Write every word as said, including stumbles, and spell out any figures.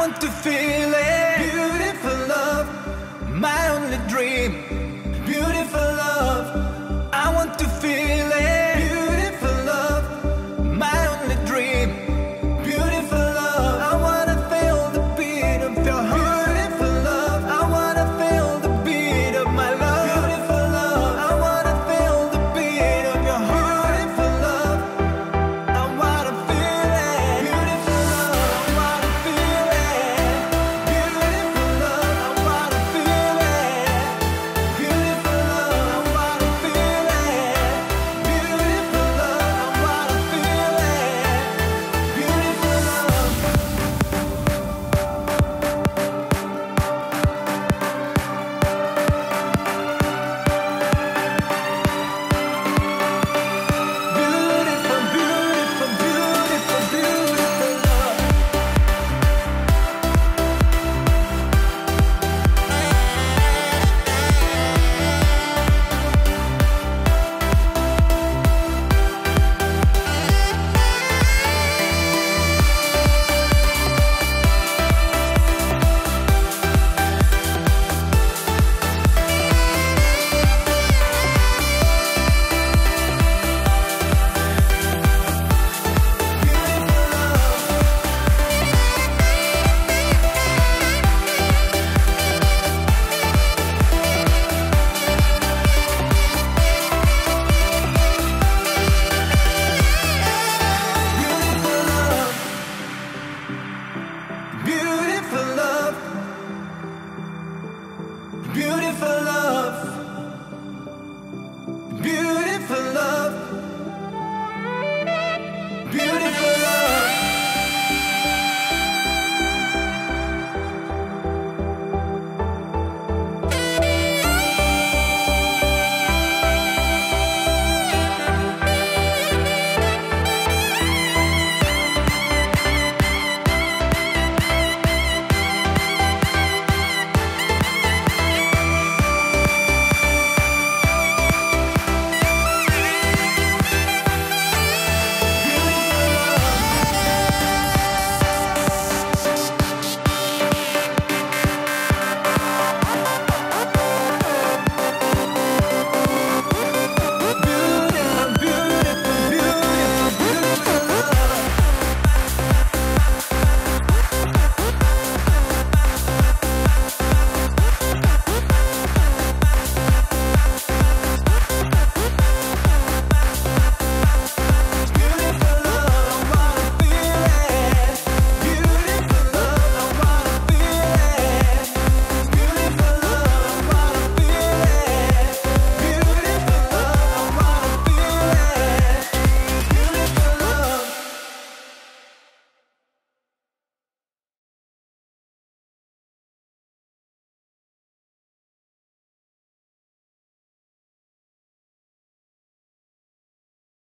want to feel it.